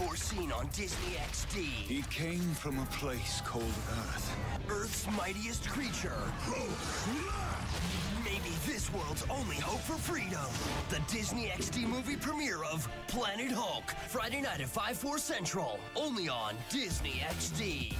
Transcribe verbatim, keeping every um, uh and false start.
before seen on Disney X D. He came from a place called Earth. Earth's mightiest creature. Maybe this world's only hope for freedom. The Disney X D movie premiere of Planet Hulk, Friday night at five, four Central, only on Disney X D.